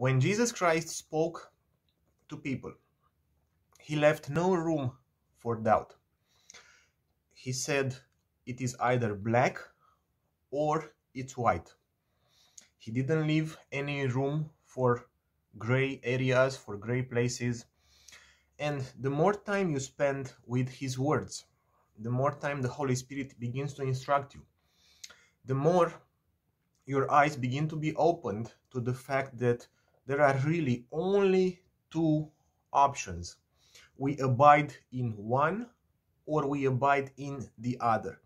When Jesus Christ spoke to people, he left no room for doubt. He said, it is either black or it's white. He didn't leave any room for gray areas, for gray places. And the more time you spend with his words, the more time the Holy Spirit begins to instruct you, the more your eyes begin to be opened to the fact that there are really only two options. We abide in one or we abide in the other.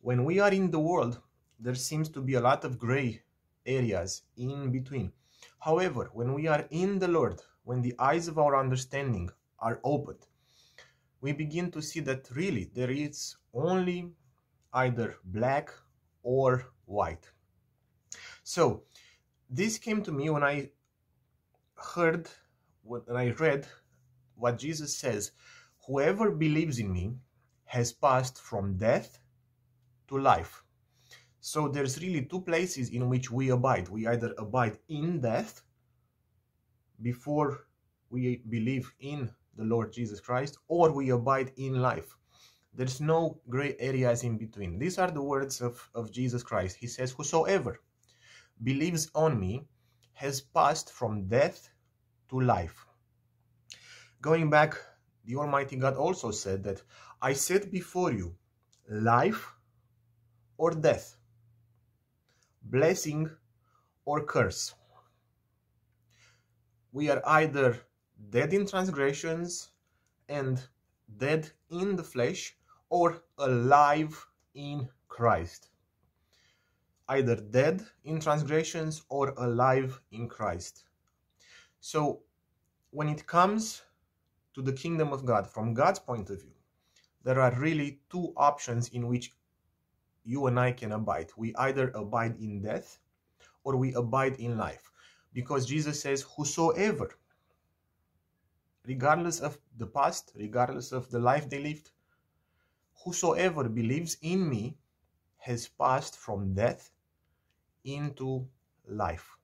When we are in the world, there seems to be a lot of gray areas in between. However, when we are in the Lord, when the eyes of our understanding are opened, we begin to see that really there is only either black or white. So this came to me when I heard, when I read what Jesus says, whoever believes in me has passed from death to life. So there's really two places in which we abide. We either abide in death before we believe in the Lord Jesus Christ, or we abide in life. There's no gray areas in between. These are the words of Jesus Christ. He says, whosoever believes on me has passed from death to life. Going back, the Almighty God also said that I set before you life or death, blessing or curse. We are either dead in transgressions and dead in the flesh, or alive in Christ. Either dead in transgressions or alive in Christ. So when it comes to the kingdom of God, from God's point of view, there are really two options in which you and I can abide. We either abide in death or we abide in life. Because Jesus says, whosoever, regardless of the past, regardless of the life they lived, whosoever believes in me has passed from death into life.